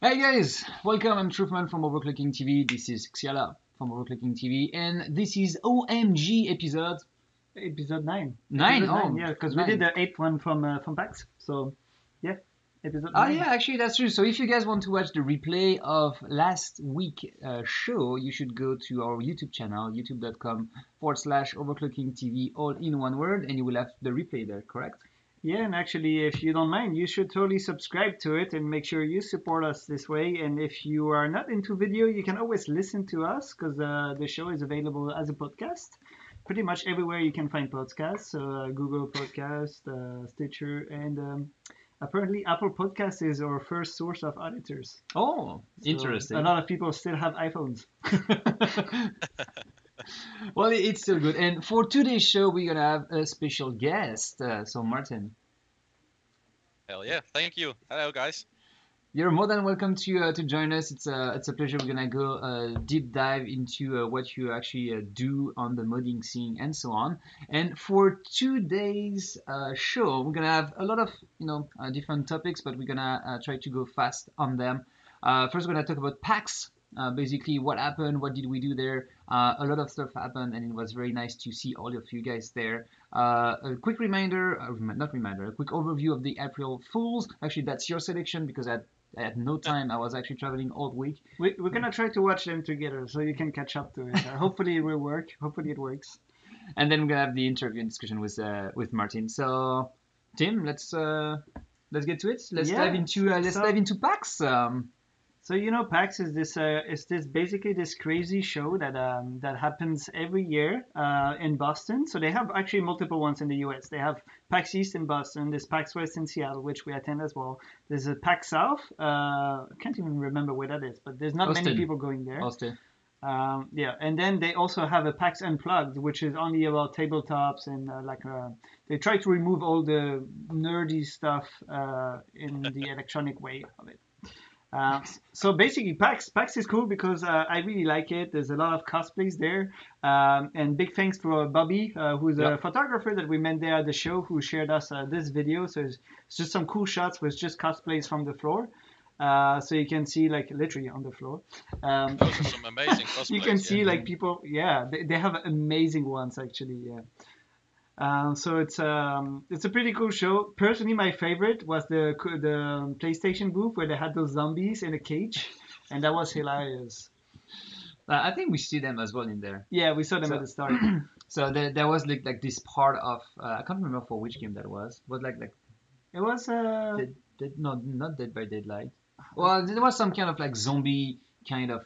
Hey guys, welcome, I'm Truthman from Overclocking TV, this is Xiala from Overclocking TV, and this is O.M.G. episode... Episode 9. 9? Oh, yeah, because we did the 8th one from PAX, so yeah, episode 9. Oh yeah, actually that's true, so if you guys want to watch the replay of last week's show, you should go to our YouTube channel, youtube.com/Overclocking TV, all in one word, and you will have the replay there, correct? Yeah, and actually, if you don't mind, you should totally subscribe to it and make sure you support us this way. And if you are not into video, you can always listen to us because the show is available as a podcast. Pretty much everywhere you can find podcasts, so Google Podcast, Stitcher, and apparently Apple Podcast is our first source of auditors. Oh, so interesting. A lot of people still have iPhones. Well, it's still good. And for today's show, we're going to have a special guest. So, Martin. Hell yeah. Thank you. Hello, guys. You're more than welcome to join us. It's a pleasure. We're going to go deep dive into what you actually do on the modding scene and so on. And for today's show, we're going to have a lot of different topics, but we're going to try to go fast on them. First, we're going to talk about PAX. Basically what happened, what did we do there, a lot of stuff happened and it was very nice to see all of you guys there. A quick reminder, a quick overview of the April Fools. Actually that's your selection because I had no time, I was actually traveling all week. We're going to try to watch them together so you can catch up to it. Hopefully it will work, hopefully it works. And then we're going to have the interview and discussion with Martin. So Tim, let's get to it, let's dive into PAX. So PAX is this crazy show that that happens every year in Boston. So they have actually multiple ones in the U.S. They have PAX East in Boston. There's PAX West in Seattle, which we attend as well. There's a PAX South. I can't even remember where that is, but there's not many people going there. Austin. Yeah, and then they also have a PAX Unplugged, which is only about tabletops and they try to remove all the nerdy stuff in the electronic way of it. So basically PAX is cool because I really like it. There's a lot of cosplays there, and big thanks to Bobby, who's a photographer that we met there at the show, who shared us this video. So it's just some cool shots with just cosplays from the floor, so you can see literally on the floor. Those are some amazing cosplays. You can see people, they have amazing ones actually, yeah. So it's a pretty cool show. Personally, my favorite was the PlayStation booth where they had those zombies in a cage, and that was hilarious. I think we see them as well in there. Yeah, we saw them at the start. So there was like this part of I can't remember for which game that was. But it was not Dead by Daylight. Well, there was some kind of zombie kind of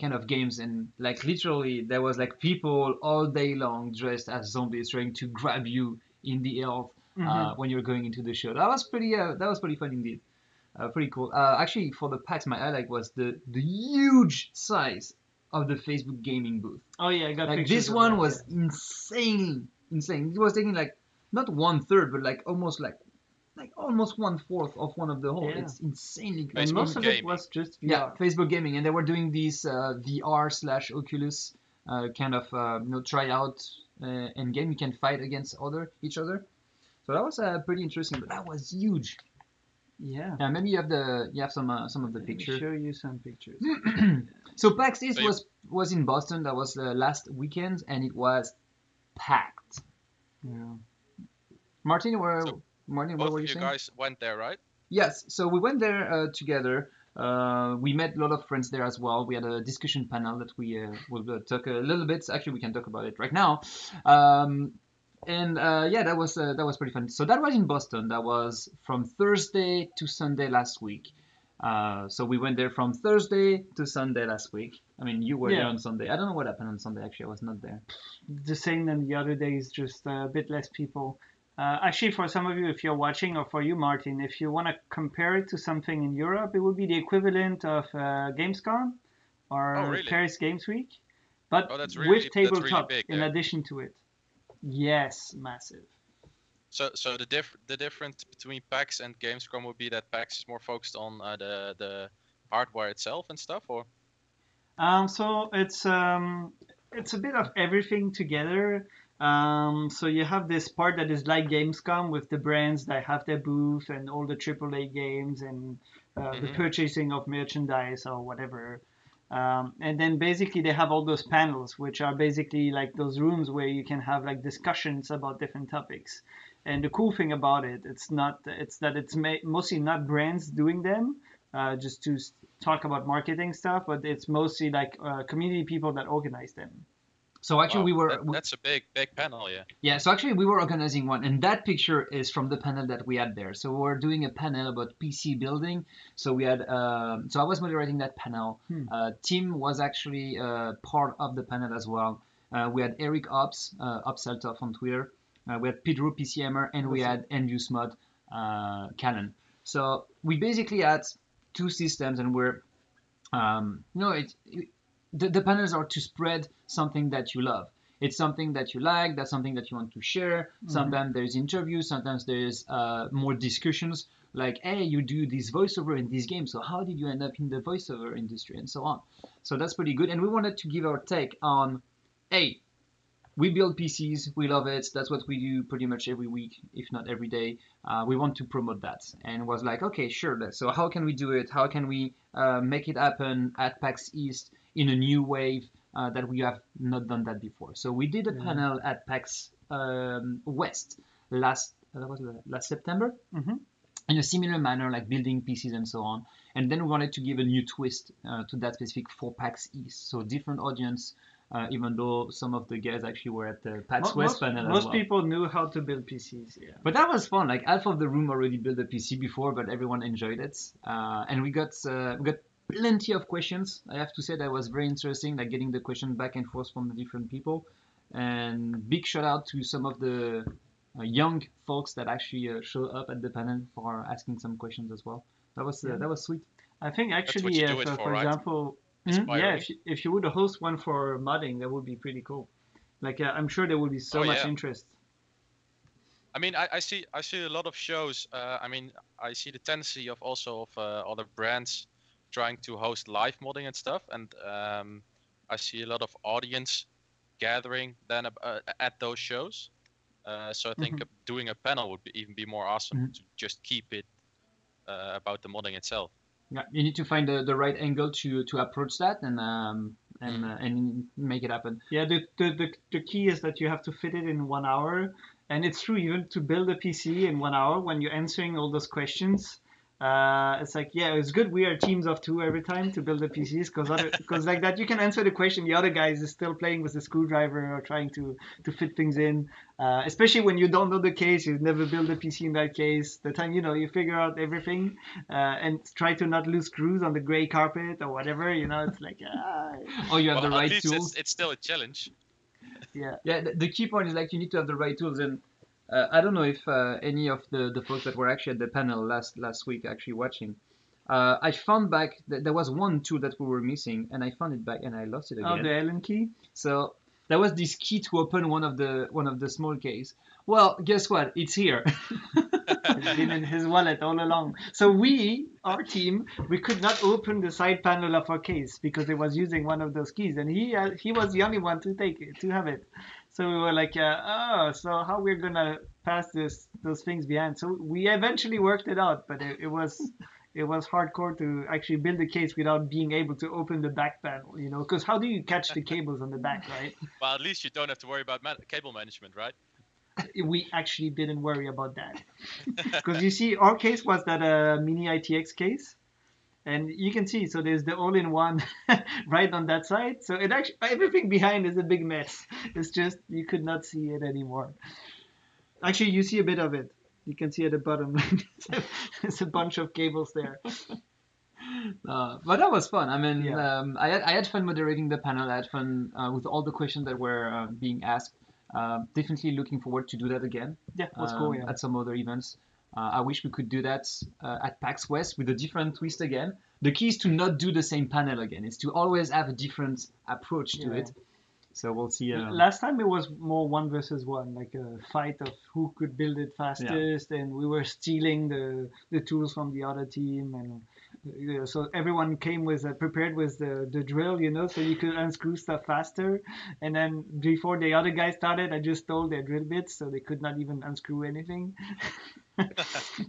kind of games, and literally there was people all day long dressed as zombies trying to grab you in the health when you're going into the show. That was pretty fun indeed, pretty cool. Actually for the PAX my highlight was the huge size of the Facebook gaming booth. Oh yeah, I got pictures. This one was insane. It was taking not 1/3 but almost 1/4 of one of the whole. Yeah. It's insanely good. And most of it was just VR. Yeah, Facebook gaming, and they were doing these VR/Oculus kind of tryout and game. You can fight against each other. So that was pretty interesting. But that was huge. Yeah. Yeah. Maybe you have some of the pictures. Show you some pictures. So PAX East was in Boston. That was the last weekend, and it was packed. Yeah. Martin, what were you saying? Both of you guys went there, right? Yes, so we went there together. We met a lot of friends there as well. We had a discussion panel that we will talk a little bit. Actually, we can talk about it right now. That was pretty fun. So that was in Boston. That was from Thursday to Sunday last week. So we went there from Thursday to Sunday last week. I mean, you were there on Sunday. I don't know what happened on Sunday. Actually, I was not there. The same than the other days, just a bit less people. Actually, for some of you, if you're watching, or for you, Martin, if you want to compare it to something in Europe, it would be the equivalent of Gamescom or Paris Games Week, but with tabletop in addition to it. Yes, massive. So the difference between PAX and Gamescom would be that PAX is more focused on the hardware itself and stuff, or? So it's a bit of everything together. So you have this part that is like Gamescom with the brands that have their booth and all the AAA games and the purchasing of merchandise or whatever. And then basically they have all those panels, which are basically like those rooms where you can have like discussions about different topics. And the cool thing about it, it's mostly not brands doing them, just to talk about marketing stuff, but it's mostly like community people that organize them. So actually, wow, we were... That's a big, big panel, yeah. Yeah, so actually, we were organizing one, and that picture is from the panel that we had there. So we were doing a panel about PC building. So we had... so I was moderating that panel. Tim was actually part of the panel as well. We had Eric Ops, Opseltoff on Twitter. We had Pedro PCMR, and we had NVIDIA Canon. So we basically had two systems, and we're... The panels are to spread something that you love. It's something that you like, that's something that you want to share. Sometimes there's interviews, sometimes there's more discussions, like, hey, you do this voiceover in this game, so how did you end up in the voiceover industry, and so on. So that's pretty good. And we wanted to give our take on, hey, we build PCs, we love it, that's what we do pretty much every week, if not every day. We want to promote that. And was like, okay, sure, so how can we do it? How can we make it happen at PAX East in a new wave that we have not done that before? So we did a panel at PAX West last September in a similar manner, like building PCs and so on. And then we wanted to give a new twist to that specific for PAX East. So different audience, even though some of the guys actually were at the PAX West panel as well. Most people knew how to build PCs, yeah. But that was fun. Like half of the room already built a PC before, but everyone enjoyed it. And we got plenty of questions. I have to say that was very interesting, like getting the question back and forth from the different people. And big shout out to some of the young folks that actually show up at the panel for asking some questions as well. That was sweet. I think actually, for example, if you would host one for modding, that would be pretty cool. Like I'm sure there would be so much interest. I mean, I see a lot of shows. I mean, I see the tendency of other brands trying to host live modding and stuff, and I see a lot of audience gathering then at those shows. So I think doing a panel would even be more awesome to just keep it about the modding itself. Yeah, you need to find the right angle to approach that and make it happen. Yeah, the key is that you have to fit it in 1 hour, and it's true, even to build a PC in 1 hour when you're answering all those questions. It's like, yeah, it's good we are teams of two every time to build the PCs, because like that you can answer the question, the other guy is still playing with the screwdriver or trying to fit things in, especially when you don't know the case, you never build a PC in that case, the time you figure out everything and try to not lose screws on the gray carpet or whatever, it's like oh, you have the right tools. It's still a challenge. Yeah, the key point is like you need to have the right tools. And I don't know if any of the folks that were actually at the panel last week actually watching. I found back that there was one tool that we were missing, and I found it back and I lost it again. Oh, the Allen key. So there was this key to open one of the small cases. Well, guess what? It's here. It's been in his wallet all along. So our team, we could not open the side panel of our case because it was using one of those keys, and he was the only one to have it. So we were like, so how we're gonna pass those things behind? So we eventually worked it out, but it was hardcore to actually build a case without being able to open the back panel, because how do you catch the cables on the back, right? Well, at least you don't have to worry about cable management, right? We actually didn't worry about that, because you see, our case was that mini ITX case, and you can see, so there's the all-in-one right on that side. So it actually, everything behind is a big mess. It's just you could not see it anymore. Actually, you see a bit of it. You can see at the bottom, there's a bunch of cables there. But that was fun. I mean, yeah. I had fun moderating the panel. I had fun with all the questions that were being asked. Definitely looking forward to do that again. Yeah, that's cool. Yeah. At some other events, I wish we could do that at PAX West with a different twist again. The key is to not do the same panel again. It's to always have a different approach to it. So we'll see. Last time it was more 1v1, like a fight of who could build it fastest, and we were stealing the tools from the other team, and You know, so everyone came with prepared with the drill, you know, so you could unscrew stuff faster. And then before the other guys started, I just stole their drill bits, so they could not even unscrew anything.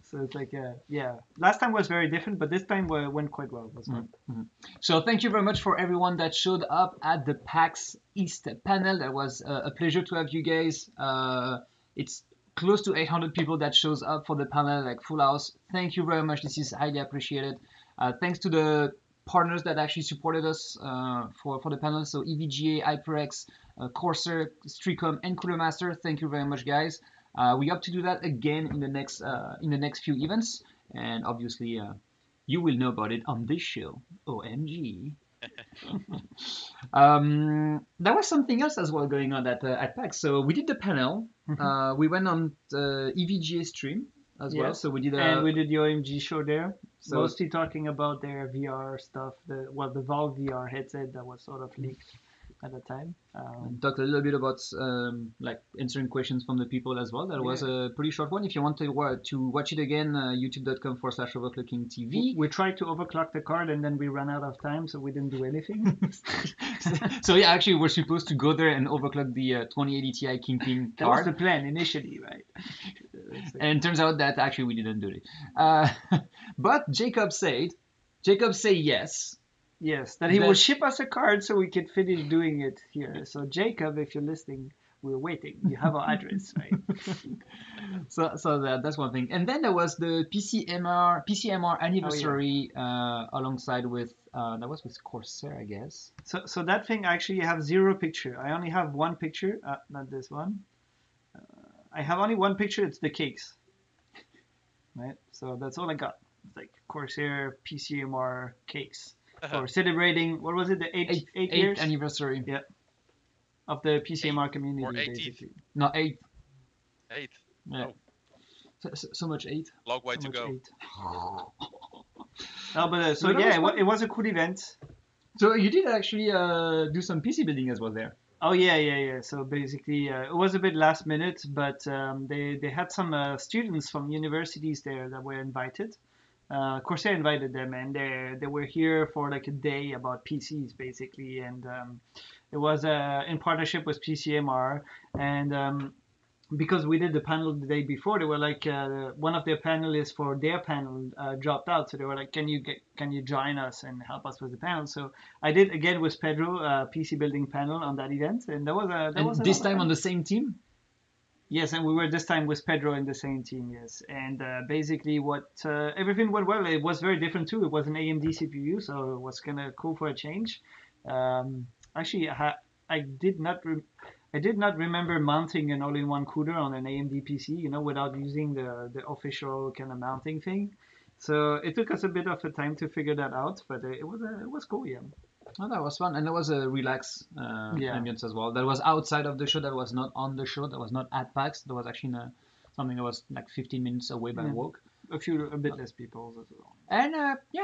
So it's like, yeah, last time was very different, but this time went quite well. Mm-hmm. So thank you very much for everyone that showed up at the PAX East panel. That was a pleasure to have you guys. It's close to 800 people that shows up for the panel, like full house. Thank you very much. This is highly appreciated. Thanks to the partners that actually supported us for the panel. So EVGA, HyperX, Corsair, Streetcom, and Cooler Master. Thank you very much, guys. We hope to do that again in the next few events. And obviously, you will know about it on this show. OMG. There was something else as well going on at PAX. So we did the panel. Mm-hmm. We went on the EVGA stream as well. So we did and we did the O.M.G. show there. So mostly talking about their VR stuff. The Valve VR headset that was sort of leaked at the time. And talked a little bit about like answering questions from the people as well. That was a pretty short one. If you want to watch it again, youtube.com/overclockingtv. We tried to overclock the card and then we ran out of time, so we didn't do anything. So yeah, actually we're supposed to go there and overclock the 2080 Ti Kingpin card. That was the plan initially, right? And it turns out that actually we didn't do it. But Jacob said yes. Yes, that he will ship us a card so we can finish doing it here. So Jacob, if you're listening, we're waiting. You have our address, right? So that's one thing. And then there was the PCMR anniversary alongside with that was with Corsair, I guess. So that thing I actually have zero picture. I only have one picture. Not this one. I have only one picture. It's the cakes. Right. So that's all I got. It's like Corsair PCMR cakes. For celebrating, what was it, the eighth anniversary? Yeah, of the PCMR community. Or 18th. Basically. No, 8th. 8th. Yeah. Oh. So much 8. Long way to go. No, but so yeah, it was a cool event. So you did actually do some PC building as well there. Oh yeah. So basically, it was a bit last minute, but they had some students from universities there that were invited. Corsair invited them, and they were here for like a day about PCs basically, and it was in partnership with PCMR, and because we did the panel the day before, they were like one of their panelists for their panel dropped out, so they were like, can you join us and help us with the panel? So I did again with Pedro PC building panel on that event, and that was this time on the same team. Yes, and we were this time with Pedro in the same team, yes. And basically everything went well. It was very different too. It was an AMD CPU, so it was kind of cool for a change. Actually, I did not remember mounting an all-in-one cooler on an AMD PC, you know, without using the official kind of mounting thing. So it took us a bit of a time to figure that out, but it was cool, yeah. Oh, that was fun, and there was a relaxed ambience as well. That was outside of the show. That was not on the show. That was not at PAX. That was actually something that was like 15 minutes away by walk. A bit less people as well. And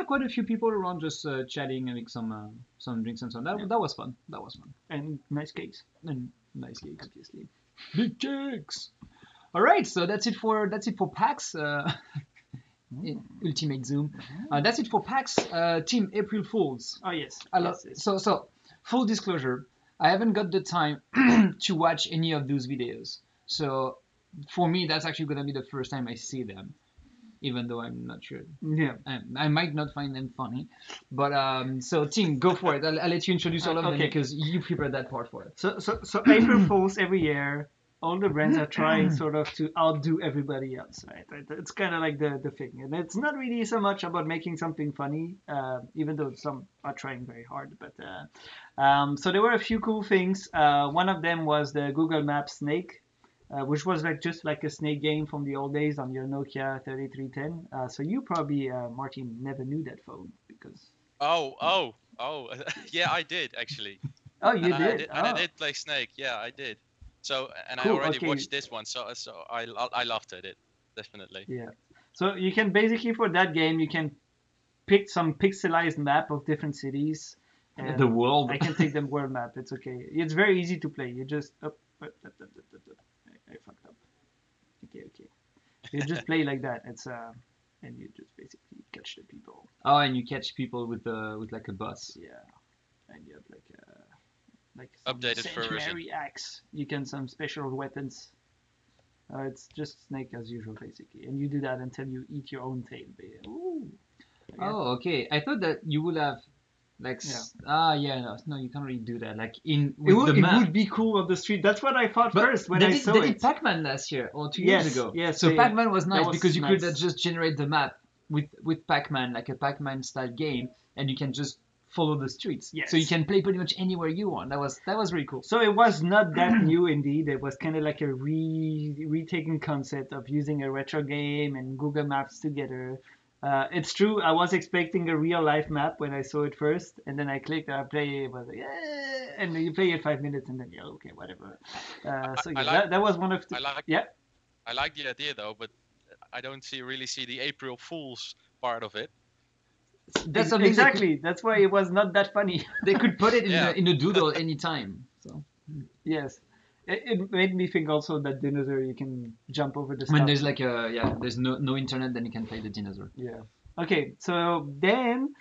quite a few people around, just chatting and some drinks and so on. That was fun. And nice cakes. Obviously. Big cakes. All right, so that's it for PAX. Ultimate Zoom. That's it for PAX. Team April Fools. Oh yes. Yes. So full disclosure, I haven't got the time to watch any of those videos. So for me, that's actually gonna be the first time I see them, even though I'm not sure. Yeah. I might not find them funny, but so Tim, go for it. I'll let you introduce all of them because you prepared that part for it. So April Fools every year. All the brands are trying sort of to outdo everybody else, right? It's kind of like the thing. And it's not really so much about making something funny, even though some are trying very hard. But so there were a few cool things. One of them was the Google Maps Snake, which was like just like a snake game from the old days on your Nokia 3310. So you probably, Martin, never knew that phone because... Oh. Yeah, I did, actually. Oh, you did? And I did play Snake. Yeah, I did. So, and cool, I already watched this one, so I laughed at it, definitely. Yeah. So you can basically, for that game, you can pick some pixelized map of different cities. And the world. I can take the world map, it's okay. It's very easy to play. You just... I fucked up. Okay. You just play like that. It's and you just basically... catch the people. Oh, and you catch people with the like a bus. Yeah, and you have like updated sanctuary axe. You can some special weapons. It's just snake as usual basically, and you do that until you eat your own tail. Ooh. Yeah. Oh, okay. I thought that you would have. Like yeah. No, you can't really do that. Like in with the map. It would be cool on the street. That's what I thought first when I saw it. They did Pac-Man last year or 2 years ago. Yes, so Pac-Man was nice because you could just generate the map with Pac-Man, like a Pac-Man style game, and you can just follow the streets. Yes. So you can play pretty much anywhere you want. That was really cool. So it was not that new indeed. It was kind of like a retaken concept of using a retro game and Google Maps together. It's true, I was expecting a real-life map when I saw it first, and then I clicked and I play it, like, yeah, and you play it 5 minutes, and then, yeah, okay, whatever. That was one of the... I like the idea, though, but I don't really see the April Fool's part of it. Exactly, that's why it was not that funny. They could put it in a doodle any time. So. Yes. It made me think also that dinosaur, you can jump over the stuff. When there's like there's no internet, then you can play the dinosaur. Yeah. Okay, so then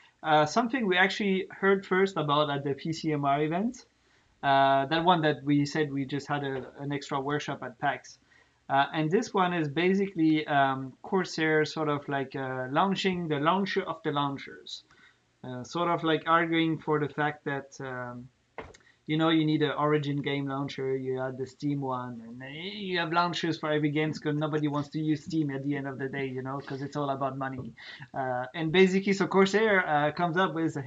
something we actually heard first about at the PCMR event, that one that we said we just had an extra workshop at PAX. And this one is basically Corsair sort of like launching the launcher of the launchers. Sort of like arguing for the fact that... you need an Origin game launcher, you had the Steam one, and you have launchers for every game because nobody wants to use Steam at the end of the day, because it's all about money. And basically, so Corsair comes up with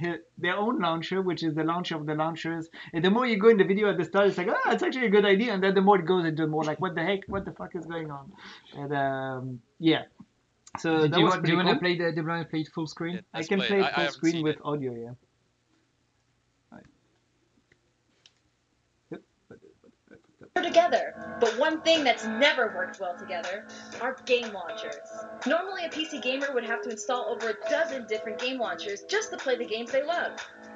their own launcher, which is the launcher of the launchers. And the more you go in the video at the start, it's like, ah, it's actually a good idea. And then the more it goes, the more like, what the heck, what the fuck is going on? And yeah. So do you want to play it full screen? I can play it full screen with audio, yeah. Together, but one thing that's never worked well together are game launchers. Normally a PC gamer would have to install over a dozen different game launchers just to play the games they love.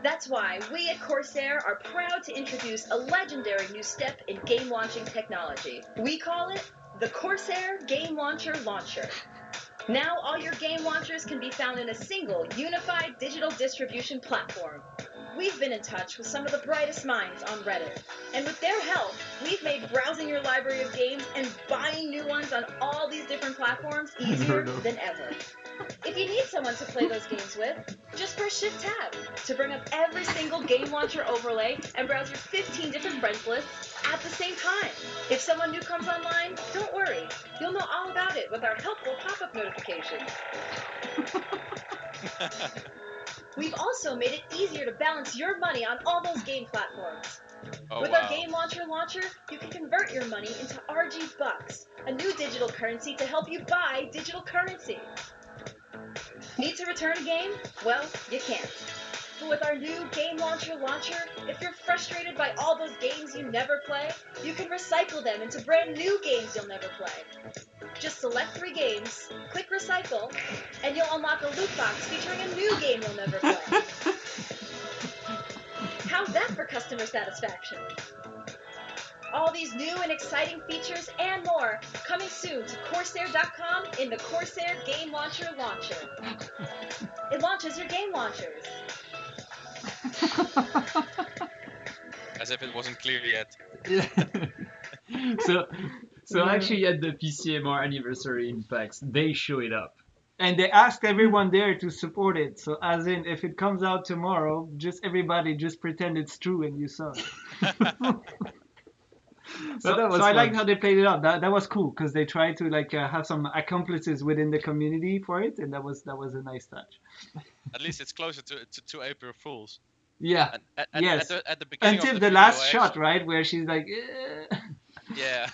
That's why we at Corsair are proud to introduce a legendary new step in game launching technology. We call it the Corsair Game Launcher Launcher. Now all your game launchers can be found in a single, unified digital distribution platform. We've been in touch with some of the brightest minds on Reddit, and with their help, we've made browsing your library of games and buying new ones on all these different platforms easier than ever. If you need someone to play those games with, just press Shift-Tab to bring up every single game launcher overlay and browse your 15 different friends lists at the same time. If someone new comes online, don't worry. You'll know all about it with our helpful pop-up notifications. We've also made it easier to balance your money on all those game platforms. With our Game Launcher, you can convert your money into RG Bucks, a new digital currency to help you buy digital currency. Need to return a game? Well, you can't. But with our new Game Launcher, if you're frustrated by all those games you never play, you can recycle them into brand new games you'll never play. Just select 3 games, click Recycle, and you'll unlock a loot box featuring a new game you'll never play. How's that for customer satisfaction? All these new and exciting features and more coming soon to Corsair.com in the Corsair Game Launcher Launcher. It launches your game launchers. As if it wasn't clear yet. So actually at the PCMR anniversary in PAX, they show it up. And they asked everyone there to support it. So as in, if it comes out tomorrow, everybody pretend it's true and you saw it. So I liked how they played it out. That was cool because they tried to have some accomplices within the community for it, and that was a nice touch. At least it's closer to April Fools. Yeah. At the beginning until the last shot, right, where she's like. Eh. Yeah.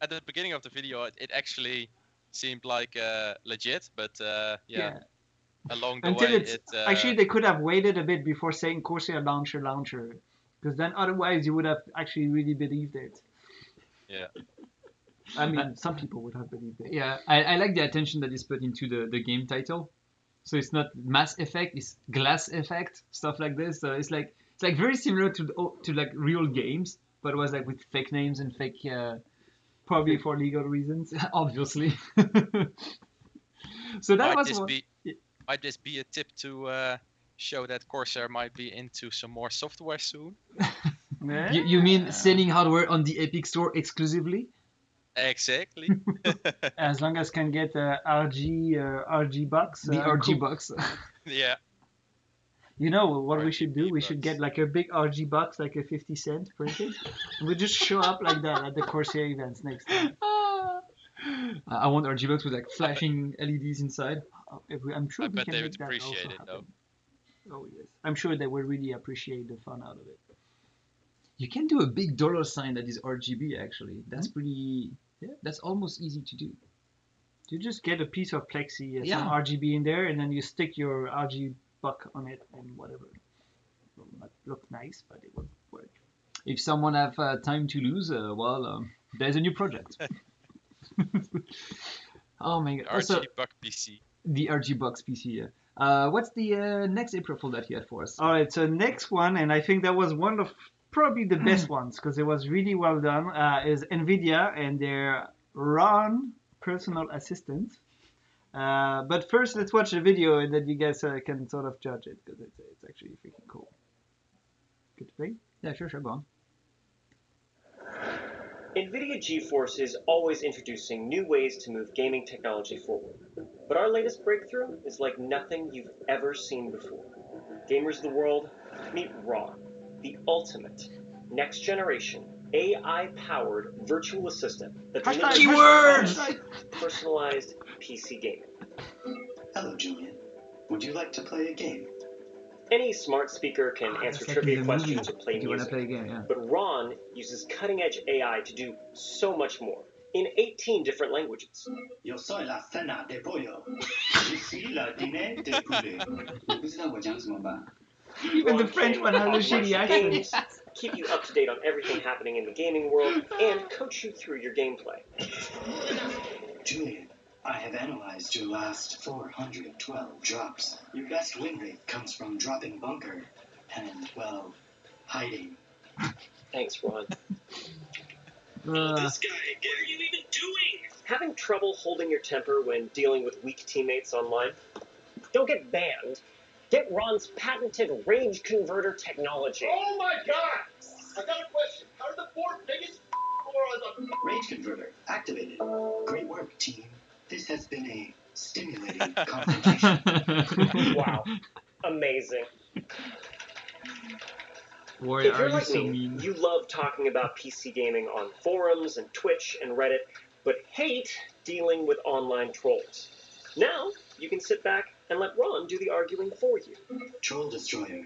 At the beginning of the video, it actually seemed like legit, but along the way, actually they could have waited a bit before saying Corsair launcher. Because then otherwise you would have actually really believed it. Yeah. I mean, some people would have believed it. Yeah, I like the attention that is put into the game title. So it's not Mass Effect, it's Glass Effect, stuff like this. So it's very similar to like real games, but it was like with fake names and fake... probably fake. For legal reasons. Obviously. So that might this be Might this be a tip to show that Corsair might be into some more software soon? You mean selling hardware on the Epic Store exclusively? Exactly. As long as can get RG box. The RG box. Yeah. You know what we should do? We should get like a big RG box, like a 50-cent printed. We just show up like that at the Corsair events next time. I want RG box with like flashing LEDs inside. I'm sure we can they would appreciate it happen. Though. Oh yes, I'm sure they would really appreciate the fun out of it. You can do a big dollar sign that is RGB actually. That's pretty. Yeah, that's almost easy to do. You just get a piece of plexi, some RGB in there, and then you stick your RGB buck on it and whatever. It will not look nice, but it will work. If someone have time to lose, there's a new project. Oh my god! Also, the RG Box PC. Yeah. What's the next April for that you had for us? All right, so next one, and I think that was one of probably the best ones because it was really well done. Is NVIDIA and their Ron personal assistant. But first, let's watch the video, and then you guys can sort of judge it because it's actually freaking cool. Good to play? Yeah, sure, go on. NVIDIA GeForce is always introducing new ways to move gaming technology forward, but our latest breakthrough is like nothing you've ever seen before. Gamers of the world, meet Ron, the ultimate next-generation AI-powered virtual assistant that delivers personalized PC gaming. Hello, Julian. Would you like to play a game? Any smart speaker can answer trivia questions or play music, but Ron uses cutting-edge AI to do so much more, in 18 different languages. Yo soy la cena de pollo. Yo soy la dîner de poulet. Even the French one has a shitty accent. Keep you up to date on everything happening in the gaming world, and coach you through your gameplay. Julian, I have analyzed your last 412 drops. Your best win rate comes from dropping bunker and, well, hiding. Thanks, Ron. This guy, what are you even doing? Having trouble holding your temper when dealing with weak teammates online? Don't get banned. Get Ron's patented rage converter technology. Oh my god! I got a question. How are the four biggest morons on rage converter activated? Great work, team. This has been a stimulating conversation. Wow. Amazing. Boy, if you're like me, you love talking about PC gaming on forums and Twitch and Reddit, but hate dealing with online trolls. Now, you can sit back and let Ron do the arguing for you. Troll Destroyer.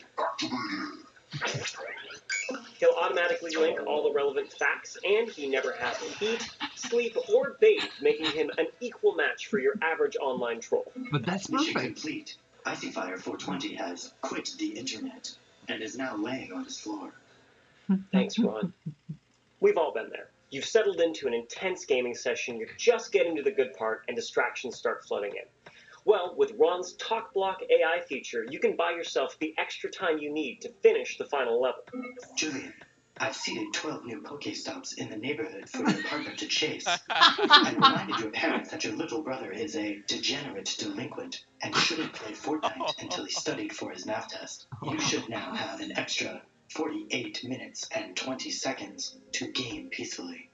He'll automatically link all the relevant facts, and he never has to eat, sleep, or bathe, making him an equal match for your average online troll. But that's perfect. Mission complete. Icyfire420 has quit the internet and is now laying on his floor. Thanks, Ron. We've all been there. You've settled into an intense gaming session, you're just getting to the good part, and distractions start flooding in. Well, with Ron's Talk Block AI feature, you can buy yourself the extra time you need to finish the final level. Julian, I've seeded 12 new Pokestops in the neighborhood for your partner to chase. I reminded your parents that your little brother is a degenerate delinquent and shouldn't play Fortnite until he studied for his math test. You should now have an extra 48 minutes and 20 seconds to game peacefully.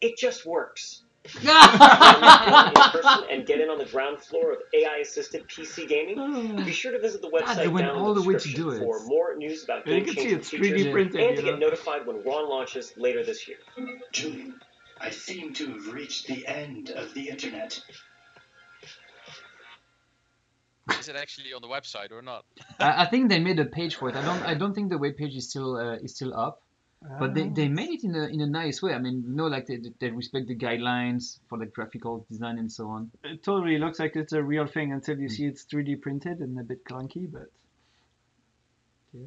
It just works. And get in on the ground floor of AI-assisted PC gaming. Be sure to visit the website down in the description for more news about game-changing features and to get notified when Ron launches later this year. Julian, I seem to have reached the end of the internet. Is it actually on the website or not? I think they made a page for it. I don't think the web page is still up. But they made it in a nice way. I mean, like they respect the guidelines for the graphical design and so on. It totally looks like it's a real thing until you see it's 3D printed and a bit clunky, but yeah.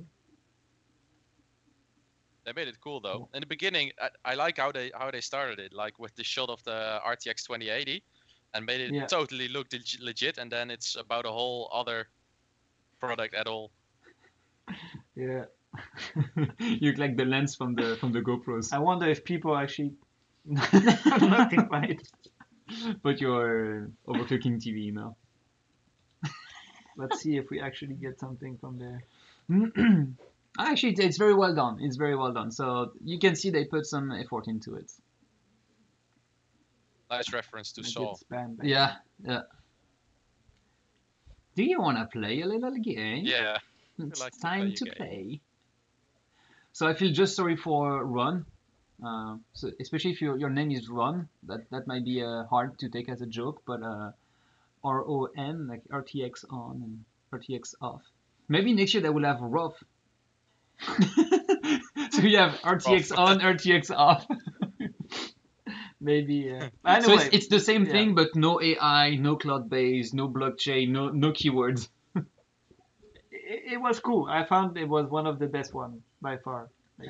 They made it cool though. In the beginning, I like how they started it, like with the shot of the RTX 2080, and made it totally look legit. And then it's about a whole other product at all. Yeah. You look like the lens from the GoPros. I wonder if people actually nothing by it. But you're overclocking TV now. Let's see if we actually get something from there. Actually, it's very well done. It's very well done. So you can see they put some effort into it. Nice reference to Saul. Yeah, yeah. Do you want to play a little game? Yeah. It's like time to play. So I feel just sorry for Ron. So especially if your name is Ron, that might be hard to take as a joke, but RON, like RTX on and RTX off. Maybe next year they will have rough. So you have RTX on, RTX off. Maybe. Anyway, so it's the same thing, yeah. But no AI, no cloud-based, no blockchain, no keywords. It was cool. I found it was one of the best ones by far. Like,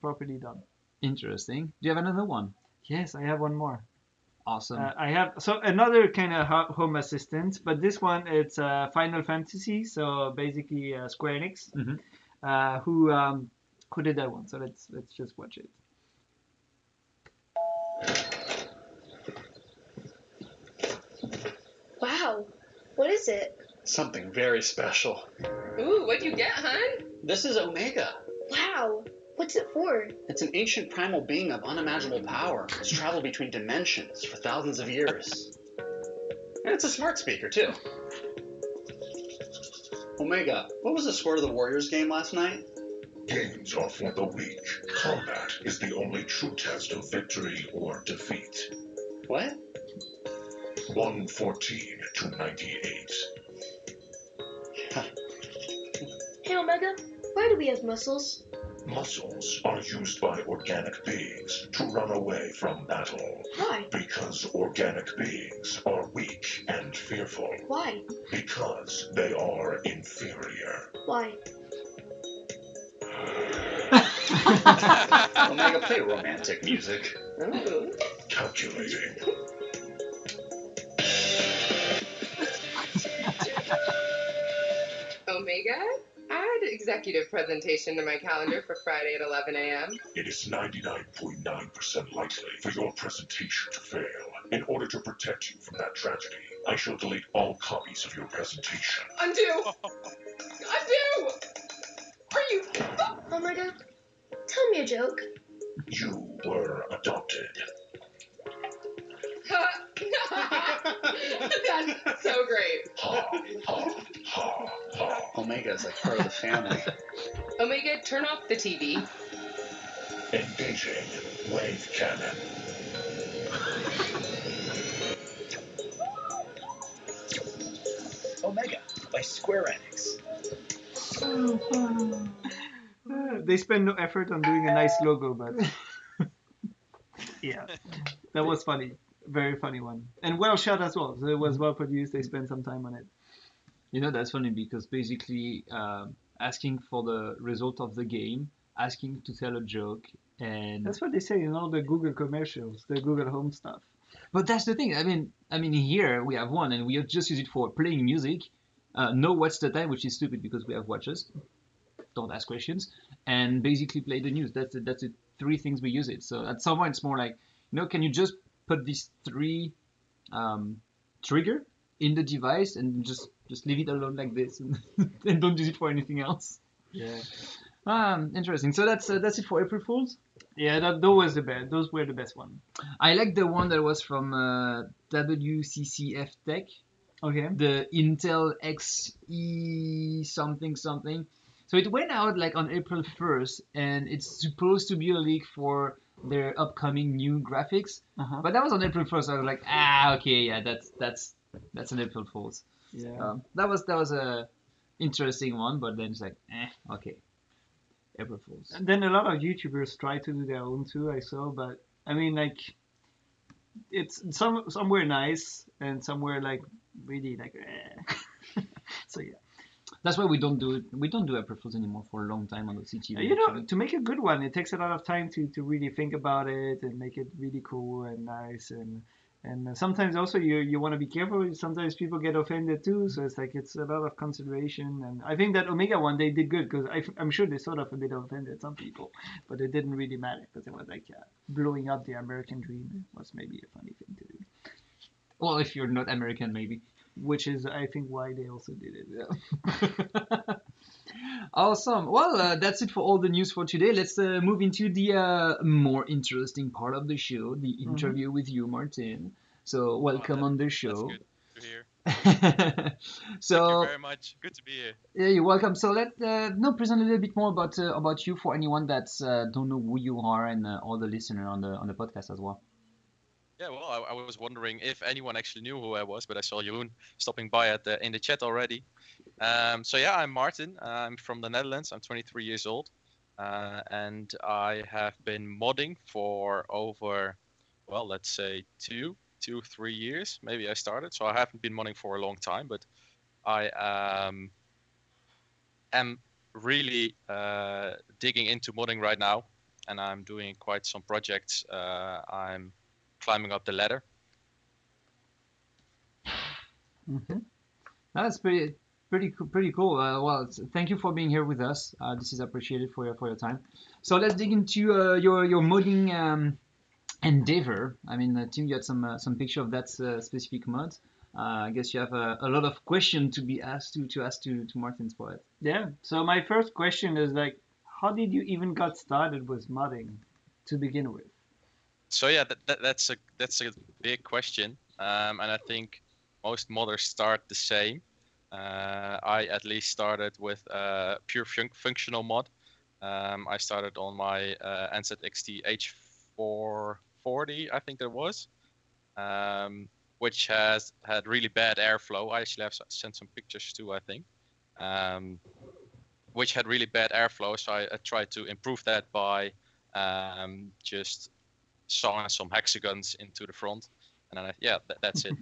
properly done. Interesting. Do you have another one? Yes, I have one more. Awesome. I have another kind of home assistant, but this one it's Final Fantasy. So basically Square Enix, who did that one. So let's just watch it. Wow, what is it? Something very special. Ooh, what'd you get, hon? This is Omega. Wow, what's it for? It's an ancient primal being of unimaginable power. It's traveled between dimensions for thousands of years. And it's a smart speaker, too. Omega, what was the score of the Warriors game last night? Games are for the weak. Combat is the only true test of victory or defeat. What? 114 to 98. Hey Omega, why do we have muscles? Muscles are used by organic beings to run away from battle. Why? Because organic beings are weak and fearful. Why? Because they are inferior. Why? Omega, play romantic music. Ooh. Calculating. Omega, add executive presentation to my calendar for Friday at 11 a.m. It is 99.9% likely for your presentation to fail. In order to protect you from that tragedy, I shall delete all copies of your presentation. Undo! Undo! Are you... Omega, tell me a joke. You were adopted. That's so great. Ha, ha, ha, ha. Omega's like part of the family. Omega, turn off the TV. Engaging wave cannon. Omega by Square Enix. They spend no effort on doing a nice logo, but yeah, that was funny. Very funny one, and well shot as well. So it was well produced. They spent some time on it. You know, that's funny because basically asking for the result of the game, asking to tell a joke, and that's what they say in all the Google commercials, the Google Home stuff. But that's the thing. I mean, here we have one, and we just use it for playing music. No, what's the time? Which is stupid because we have watches. Don't ask questions, and basically play the news. That's the three things we use it. So at some point, it's more like, you know, can you just put these three trigger in the device and just leave it alone like this and don't use it for anything else. Yeah. Interesting. So that's it for April Fools. Yeah, those were the best one. I like the one that was from WCCF Tech. Okay. The Intel XE something something. So it went out like on April 1st, and it's supposed to be a leak for their upcoming new graphics, but that was on April 1st. So I was like, okay, yeah, that's an April Fool's. Yeah, that was a interesting one, but then it's like, okay, April Fool's. And then a lot of YouTubers try to do their own too, I saw, but I mean, like, it's some were nice and some were like really like, so yeah. That's why we don't do April Fools anymore for a long time on the CTV. You know, to make a good one, it takes a lot of time to really think about it and make it really cool and nice, and sometimes also you want to be careful. Sometimes people get offended too, so it's like it's a lot of consideration. And I think that Omega one they did good because I'm sure they sort of a bit offended some people, but it didn't really matter because it was like blowing up the American dream was maybe a funny thing to do. Well, if you're not American, maybe. which is, I think, why they also did it. Yeah. Awesome. Well, that's it for all the news for today. Let's move into the more interesting part of the show, the interview with you, Martin. So welcome on the show. That's good to hear. So, thank you very much. Good to be here. Yeah, you're welcome. So let present a little bit more about you for anyone that don't know who you are, and all the listeners on the podcast as well. Yeah, well, I was wondering if anyone actually knew who I was, but I saw Jeroen stopping by in the chat already. So yeah, I'm Martin. I'm from the Netherlands. I'm 23 years old, and I have been modding for over, well, let's say two, 3 years. Maybe I started, so I haven't been modding for a long time, but I am really digging into modding right now, and I'm doing quite some projects. I'm climbing up the ladder. Mm-hmm. That's pretty cool. Well, thank you for being here with us. This is appreciated for your time. So let's dig into your modding endeavor. I mean, Tim, you had some picture of that specific mod. I guess you have a lot of questions to be asked to Martin's for it. Yeah. So my first question is, like, how did you even got started with modding to begin with? So yeah, that's a big question, and I think most modders start the same. I at least started with a pure functional mod. I started on my NZXT H440, I think there was, which has had really bad airflow. I actually have sent some pictures too, I think, which had really bad airflow. So I tried to improve that by just sawing some hexagons into the front, and then that's it.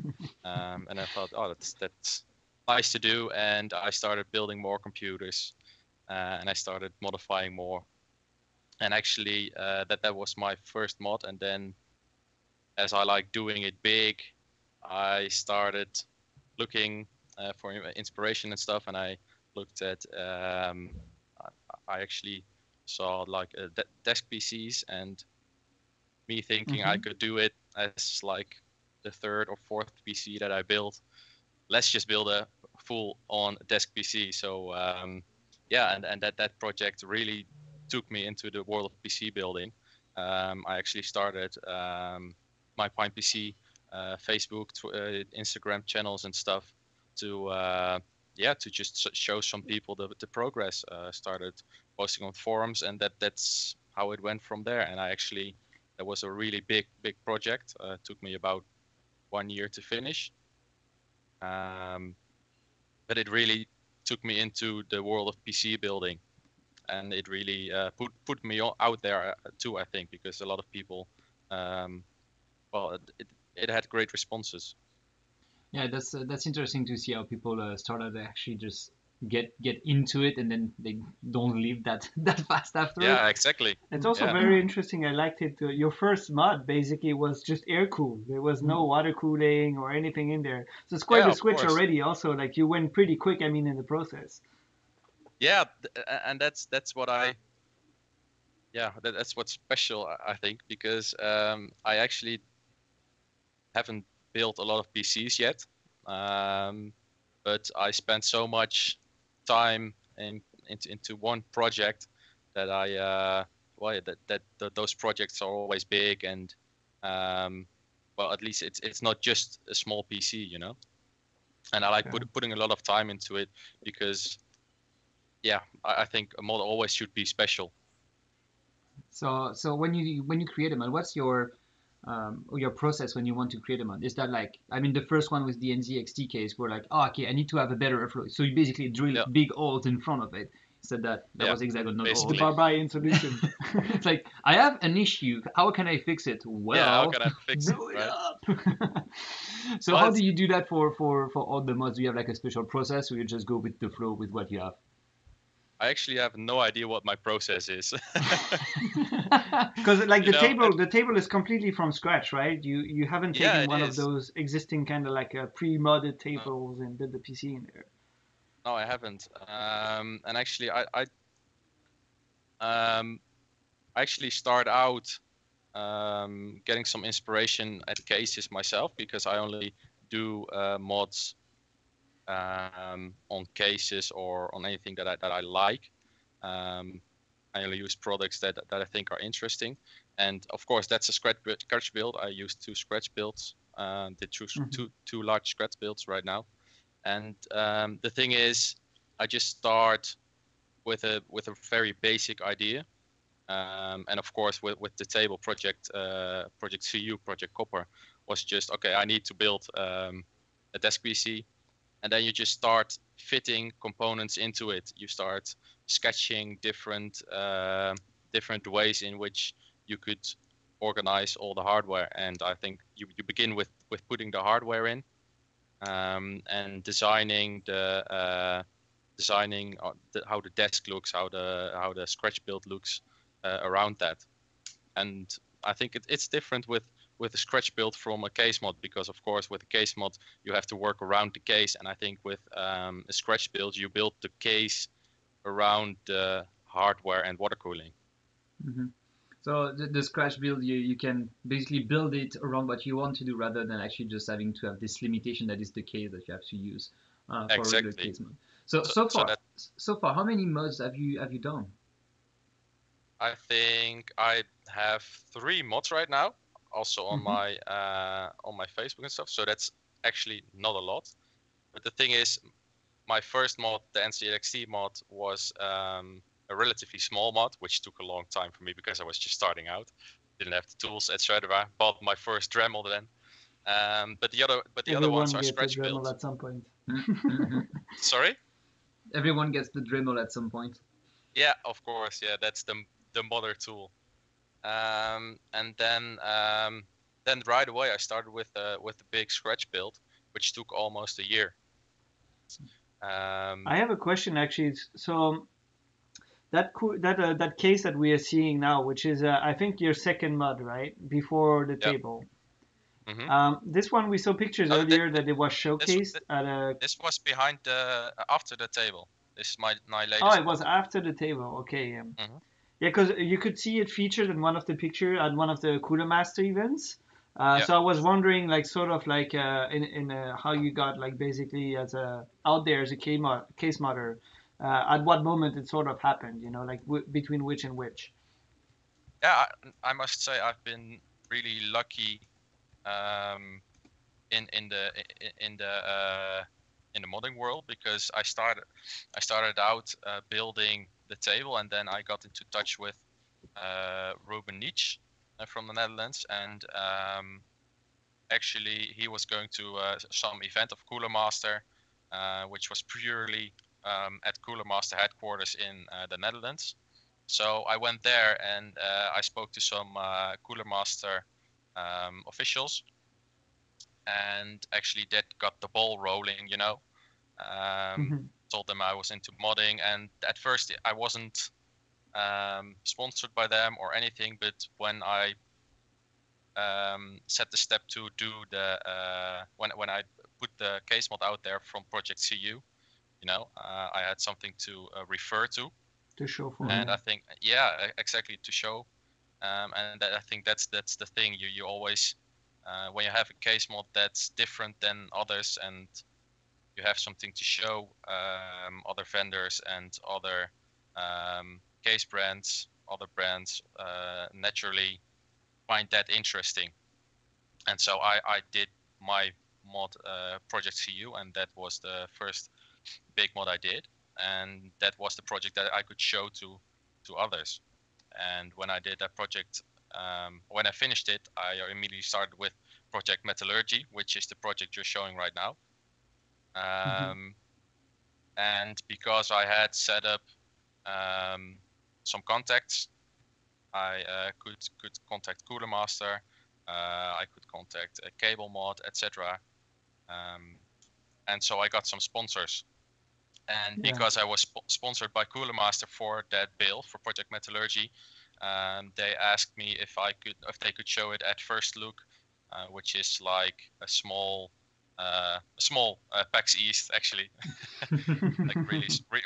And I thought, oh, that's nice to do, and I started building more computers, and I started modifying more, and actually that was my first mod. And then, as I like doing it big, I started looking for inspiration and stuff, and I looked at I actually saw like desk PCs, and me thinking I could do it as like the third or fourth PC that I built. Let's just build a full-on desk PC. So and that project really took me into the world of PC building. I actually started my Pine PC, Facebook, Instagram channels and stuff to just show some people the progress. Started posting on forums, and that's how it went from there. And I actually. That was a really big project. Took me about 1 year to finish, but it really took me into the world of PC building, and it really put me out there too. I think because a lot of people, it had great responses. Yeah, that's interesting to see how people start out actually just. Get into it, and then they don't leave that fast after. Yeah, exactly. It's also very interesting. I liked it. Your first mod basically was just air cool. There was no water cooling or anything in there. So it's quite a switch already. Also, like you went pretty quick. I mean, in the process. Yeah, and that's what I. Yeah, that's what's special. I think because I actually haven't built a lot of PCs yet, but I spent so much. Time into one project that I those projects are always big, and at least it's not just a small PC, you know. And I like putting a lot of time into it because I think a mod always should be special. So when you create a mod, what's your process when you want to create a mod? Is that like, I mean, the first one with the NZXT case, we're like, oh, okay, I need to have a better airflow. So you basically drill big holes in front of it. Said that was exactly not the Barbarian solution. It's like, I have an issue. How can I fix it? Well, how can I fix it? Right? So how do you do that for all the mods? Do you have like a special process, or you just go with the flow with what you have? I actually have no idea what my process is. Because like the table is completely from scratch, right? You haven't taken one of those existing kind of like pre-modded tables and did the PC in there. No, I haven't. And actually, I actually start out getting some inspiration at cases myself because I only do mods on cases or on anything that I like. I only use products that I think are interesting. And of course, that's a scratch build. I use two scratch builds. They choose two large scratch builds right now. And the thing is, I just start with a very basic idea. And of course, with the table project, Project CU, Project Copper, was just, okay, I need to build a desk PC. And then you just start fitting components into it. You start sketching different ways in which you could organize all the hardware. And I think you begin with putting the hardware in and designing how the desk looks, how the scratch build looks around that. And I think it's different with a scratch build from a case mod, because of course with a case mod you have to work around the case, and I think with a scratch build you build the case around the hardware and water cooling. Mm-hmm. So the scratch build, you can basically build it around what you want to do, rather than actually just having to have this limitation that is the case that you have to use for regular case mod. So far, how many mods have you done? I think I have 3 mods right now, also on my Facebook and stuff. So that's actually not a lot. But the thing is, my first mod, the NCXT mod, was a relatively small mod, which took a long time for me because I was just starting out, didn't have the tools, etc. Bought my first Dremel then. But the other ones are scratch built. At some point. Sorry? Everyone gets the Dremel at some point. Yeah, of course. Yeah, that's the mother tool. And then right away I started with the big scratch build, which took almost a year. I have a question actually. So that case that we are seeing now, which is I think your second mod, right, before the table. Mm-hmm. This one we saw pictures earlier that it was showcased This was behind after the table. This is my latest. Oh, it was after the table. Okay. Mm-hmm. Yeah, because you could see it featured in one of the pictures at one of the Cooler Master events. So I was wondering, like, sort of like how you got, like, basically as out there as a case modder. At what moment it sort of happened, you know, like between which and which? Yeah, I must say I've been really lucky in the modding world, because I started out building the table, and then I got into touch with Ruben Nietzsche from the Netherlands, and actually he was going to some event of Cooler Master, which was purely at Cooler Master headquarters in the Netherlands. So I went there and I spoke to some Cooler Master officials, and actually that got the ball rolling, you know. Told them I was into modding, and at first I wasn't sponsored by them or anything, but when I set the step to do the when I put the case mod out there from Project CU, you know, I had something to refer to show for, and I think, yeah, exactly, to show, and I think that's the thing. You always when you have a case mod that's different than others, and you have something to show other vendors and other case brands, other brands naturally find that interesting. And so I did my mod Project CU, and that was the first big mod I did, and that was the project that I could show to others. And when I did that project, when I finished it, I immediately started with Project Metallurgy, which is the project you're showing right now. And because I had set up some contacts, I could contact Cooler Master, I could contact a Cable Mod, etc. And so I got some sponsors. And because I was sponsored by Cooler Master for that bill for Project Metallurgy, they asked me if they could show it at First Look, which is like a small PAX East, actually, like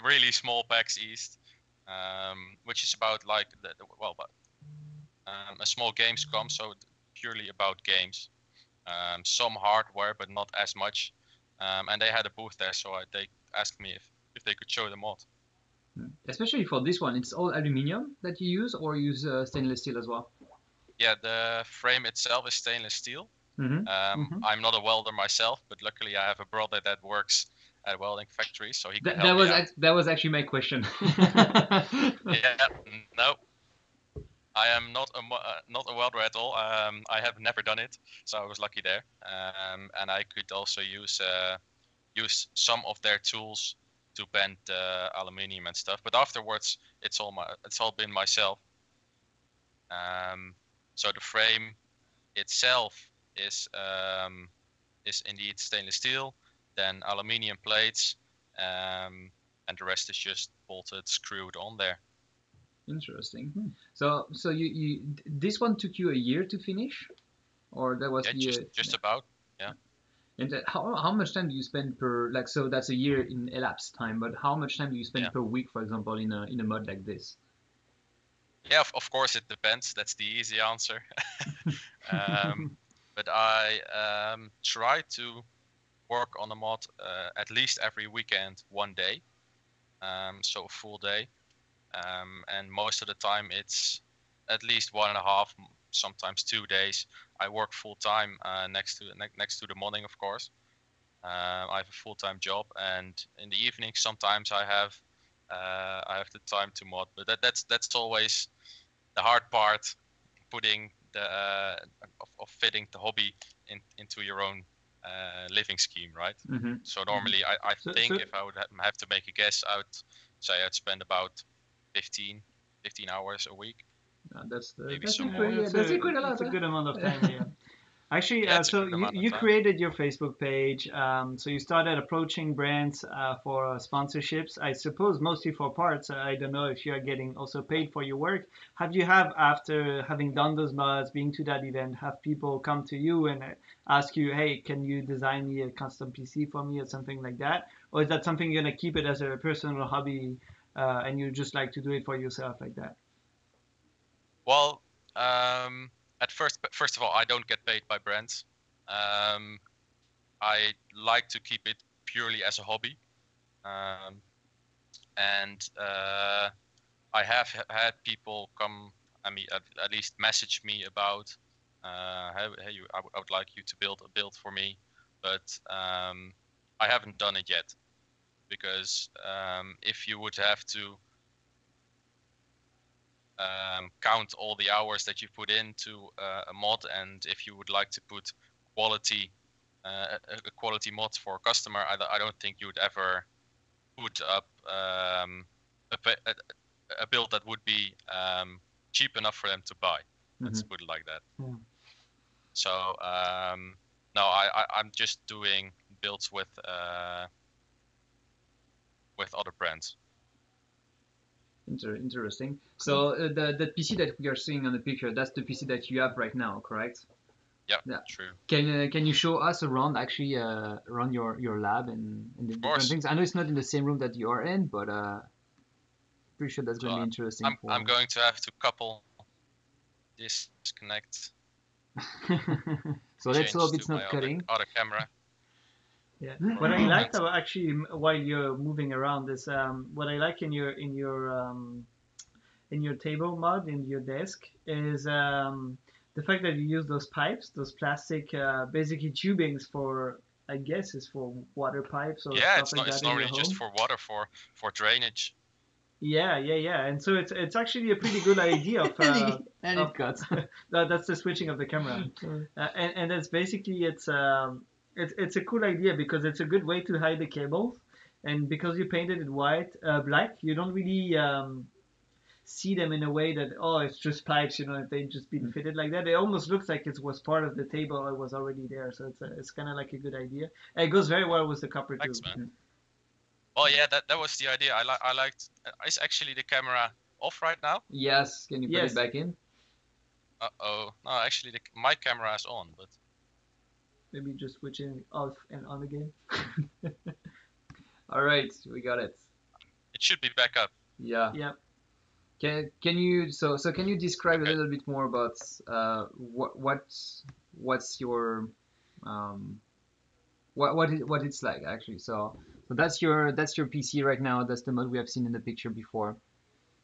really small PAX East, which is about like a small Gamescom, so purely about games, some hardware but not as much. and they had a booth there, so they asked me if they could show the mod. Especially for this one, it's all aluminium that you use, or you use stainless steel as well? Yeah, the frame itself is stainless steel. I'm not a welder myself, but luckily I have a brother that works at welding factories, so he can help me out. That was actually my question. No, I am not a welder at all. I have never done it, so I was lucky there. And I could also use some of their tools to bend aluminium and stuff. But afterwards, it's all been myself. So the frame itself is indeed stainless steel, then aluminium plates, and the rest is just bolted, screwed on there. Interesting. So you this one took you a year to finish, or that was just about yeah. And how much time do you spend per, like, so that's a year in elapsed time, but how much time do you spend per week, for example, in a mod like this? Yeah, of course it depends. That's the easy answer. But I try to work on the mod at least every weekend, one day, so a full day. And most of the time it's at least 1.5, sometimes 2 days. I work full time next to the modding, of course. I have a full time job, and in the evening sometimes I have the time to mod. But that's always the hard part, putting the of fitting the hobby into your own living scheme, right? So normally I think if I would have to make a guess, I would say I'd spend about 15 hours a week. That's a good amount of time. Yeah. Actually, so you created your Facebook page. So you started approaching brands for sponsorships, I suppose, mostly for parts. I don't know if you are getting also paid for your work. After having done those mods, being to that event, have people come to you and ask you, hey, can you design me a custom PC for me or something like that? Or is that something you're going to keep it as a personal hobby and you just like to do it for yourself like that? Well, First of all, I don't get paid by brands. I like to keep it purely as a hobby. And I have had people come, at least message me about, I would like you to build a build for me. But I haven't done it yet. Because if you would have to count all the hours that you put into a mod, and if you would like to put quality a quality mod for a customer, I don't think you would ever put up a build that would be cheap enough for them to buy. Let's put it like that. Yeah. So no, I'm just doing builds with other brands. Interesting. So the PC that we are seeing on the picture, that's the PC that you have right now, correct? Yeah. True. Can you show us around around your lab and the different things? I know it's not in the same room that you are in, but pretty sure that's going to be interesting. I'm going to have to couple this, disconnect. So let's hope it's not cutting. Other camera. Yeah. What I liked actually while you're moving around is what I like in your table mod, in your desk, is the fact that you use those pipes, those plastic basically tubings for, I guess is for water pipes or stuff like that. Yeah, it's not really just for water, for drainage. Yeah, and so it's actually a pretty good idea of it cuts. That's the switching of the camera, and that's basically it's a cool idea because it's a good way to hide the cables, and because you painted it black, you don't really see them in a way that, oh, it's just pipes, they just been fitted like that. It almost looks like it was part of the table that was already there, so it's kind of like a good idea. It goes very well with the copper too. Thanks, man. Oh yeah, that was the idea. I liked. Is actually the camera off right now? Yes. Can you put it back in? No, actually my camera is on, but. Maybe just switching off and on again. All right, we got it. It should be back up. Yeah. Can you describe a little bit more about what's your what it's like actually. So that's your PC right now. That's the mod we have seen in the picture before.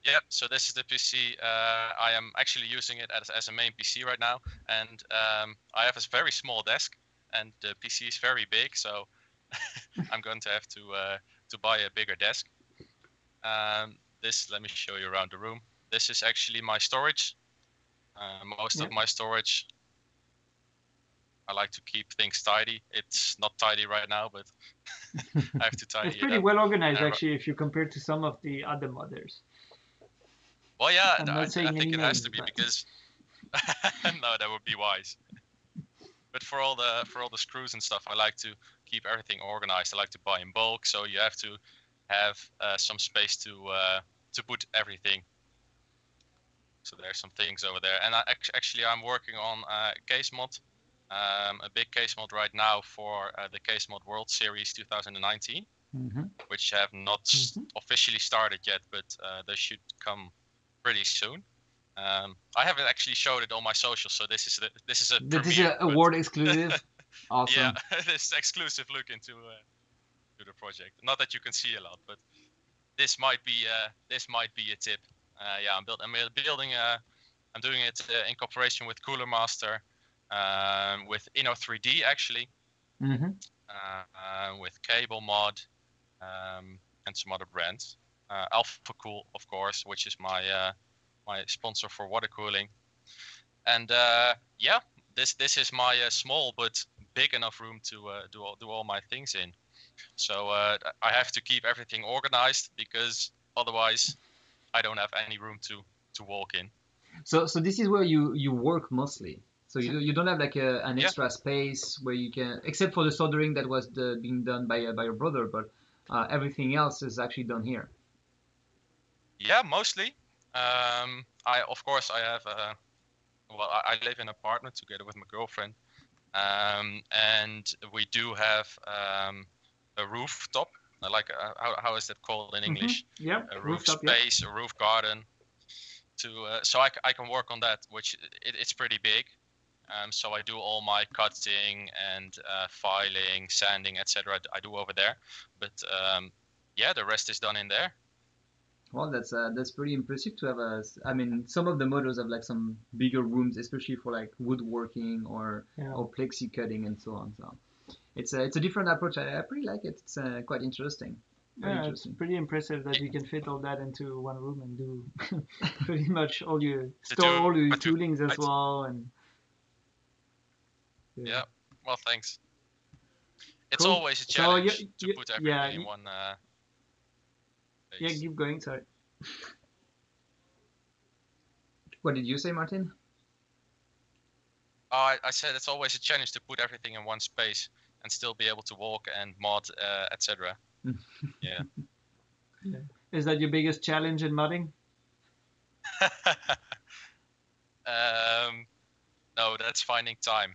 Yep, so this is the PC. I am actually using it as a main PC right now, and I have a very small desk, and the PC is very big, so I'm going to have to buy a bigger desk. This, let me show you around the room. This is actually my storage. Most of my storage, I like to keep things tidy. It's not tidy right now, but I have to tidy it up. It's pretty well organized, actually, if you compare to some of the other modders. Well, yeah, I think it has to be, because no, that would be wise. But for all the screws and stuff, I like to keep everything organized. I like to buy in bulk, so you have to have some space to put everything. So there's some things over there, and I'm working on Case Mod, a big Case Mod right now for the Case Mod World Series 2019, mm-hmm. which have not mm-hmm. officially started yet, but they should come pretty soon. I haven't actually showed it on my social, so this is a award exclusive. Awesome. Yeah, this exclusive look into the project. Not that you can see a lot, but this might be a tip. I'm doing it in cooperation with Cooler Master, with Inno3D actually, mm-hmm. With Cable Mod, and some other brands. Alpha Cool, of course, which is my my sponsor for water cooling, and this is my small but big enough room to do all my things in. So I have to keep everything organized, because otherwise I don't have any room to walk in. So this is where you work mostly. So you don't have like an extra space where you can, except for the soldering that was being done by your brother, but everything else is actually done here. Yeah, mostly. I have I live in an apartment together with my girlfriend, and we do have a rooftop. Like how is that called in English? Mm-hmm. Yeah, a rooftop space, a roof garden. So I can work on that, which it's pretty big. So I do all my cutting and filing, sanding, etc. I do over there, but the rest is done in there. Well, that's pretty impressive to have some of the models have like some bigger rooms, especially for like woodworking or plexi cutting and so on. So it's a different approach. I pretty like it. It's quite interesting. It's pretty impressive that you can fit all that into one room and do pretty much all your toolings as well. And yeah. Well, thanks. It's cool. Always a challenge to put everything in one. Yeah, keep going, sorry. What did you say, Martin? I said it's always a challenge to put everything in one space and still be able to walk and mod, etc. Yeah. Yeah. Is that your biggest challenge in modding? No, that's finding time.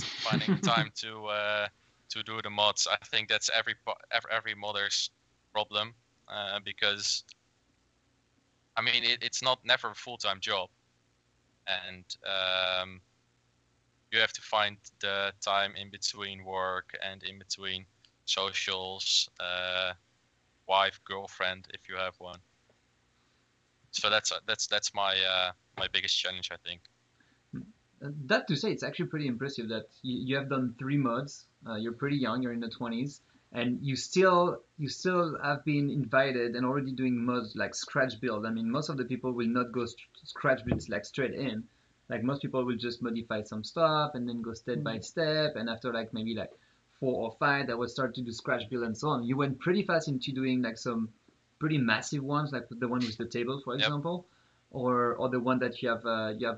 Finding time to do the mods. I think that's every modder's problem. Because I mean it's never a full-time job, and you have to find the time in between work and in between socials, wife, girlfriend, if you have one. So that's my my biggest challenge, I think. That to say, it's actually pretty impressive that you have done 3 mods. You're pretty young. You're in the 20s. And you still have been invited and already doing mods like scratch build. I mean, most of the people will not go scratch builds like straight in. Like most people will just modify some stuff and then go step by step. And after like maybe like 4 or 5, that will start to do scratch build and so on. You went pretty fast into doing like some pretty massive ones, like the one with the table, for example, or the one that you have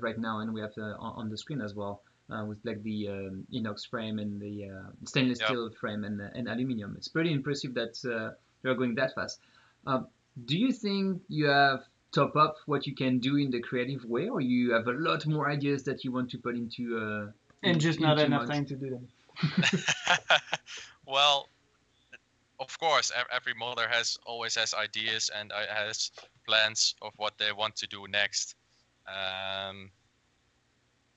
right now, and we have on the screen as well. With like the inox frame and the stainless steel frame and aluminium. It's pretty impressive that you're going that fast. Do you think you have top up what you can do in the creative way, or you have a lot more ideas that you want to put into and just not enough time to do that? Well, of course, every modder always has ideas and has plans of what they want to do next.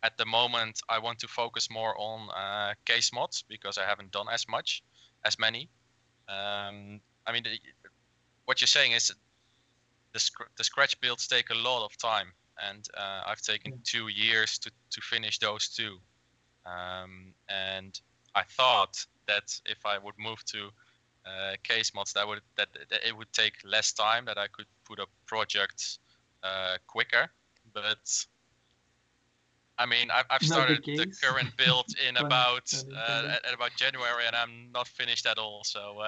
at the moment I want to focus more on case mods because I haven't done as much, as many. I mean, what you're saying is the scratch builds take a lot of time, and I've taken 2 years to finish those two. And I thought that if I would move to case mods, that it would take less time, that I could put up projects quicker. But I mean, I've started the current build in about January, and I'm not finished at all. So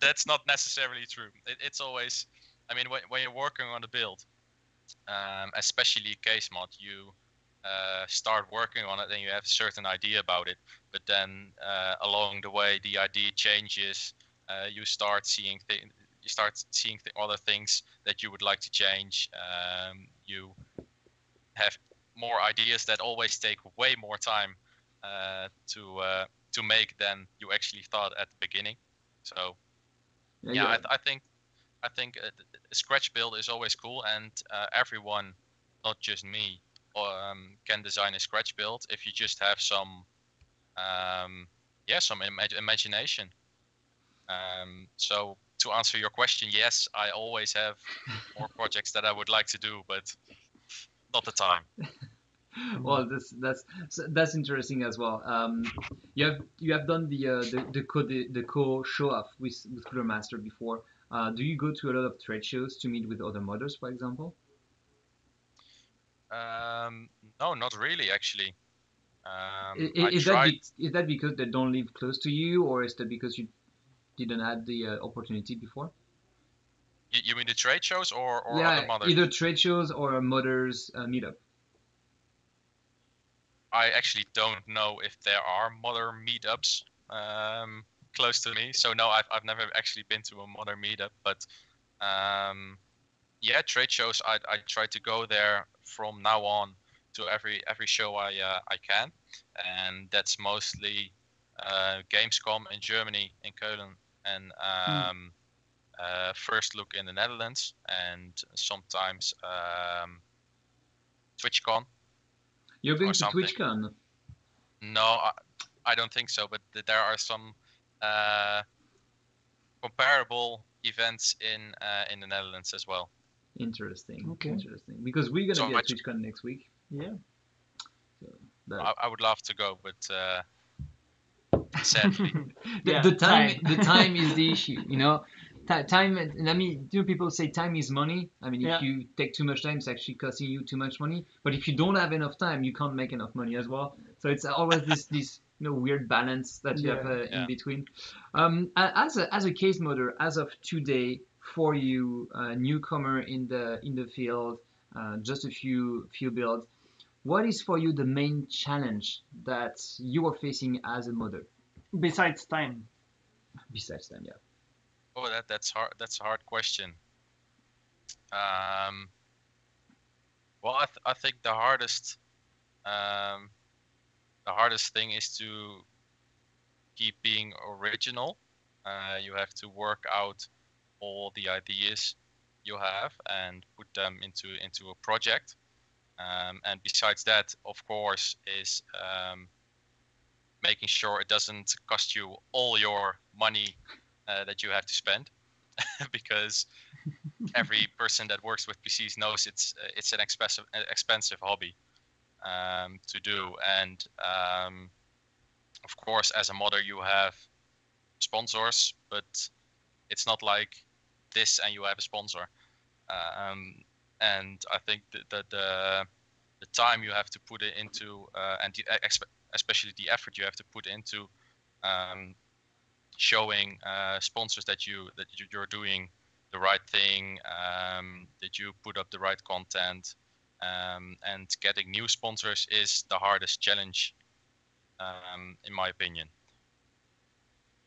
that's not necessarily true. It's always, I mean, when you're working on the build, especially case mod, you start working on it, then you have a certain idea about it. But then along the way, the idea changes. You start seeing things. You start seeing other things that you would like to change. You have more ideas that always take way more time to make than you actually thought at the beginning. So yeah, I think a scratch build is always cool, and everyone, not just me, can design a scratch build if you just have some imagination. So to answer your question, yes, I always have more projects that I would like to do, but not the time. Well, that's interesting as well. You have done the co show off with Cooler Master before. Do you go to a lot of trade shows to meet with other modders, for example? No, not really, actually. Is that because they don't live close to you, or is that because you didn't have the opportunity before? You mean the trade shows or other modders? Either trade shows or modders meetup. I actually don't know if there are modder meetups close to me. So no, I've never actually been to a modder meetup. But yeah, trade shows. I try to go there from now on to every show I can, and that's mostly Gamescom in Germany, in Cologne, and First Look in the Netherlands, and sometimes TwitchCon. You're going to TwitchCon? No, I don't think so, but there are some comparable events in the Netherlands as well. Interesting. Okay. Interesting. Because we're going to be at TwitchCon next week. Yeah. So I would love to go, but sadly. the time is the issue, you know. Time, and I mean, people say time is money? I mean, if you take too much time, it's actually costing you too much money. But if you don't have enough time, you can't make enough money as well. So it's always this weird balance that you have in between. As a case modder, as of today, for you, newcomer in the field, just a few builds, what is for you the main challenge that you are facing as a modder? Besides time. Besides time, yeah. Oh, that's hard. That's a hard question. Well, I think the hardest thing is to keep being original. You have to work out all the ideas you have and put them into a project. And besides that, of course, is making sure it doesn't cost you all your money that you have to spend, because every person that works with PCs knows it's an expensive hobby to do. And of course, as a modder, you have sponsors, but it's not like this and you have a sponsor. And I think that the time you have to put it into and especially the effort you have to put into showing sponsors that you're doing the right thing, that you put up the right content, and getting new sponsors is the hardest challenge, in my opinion.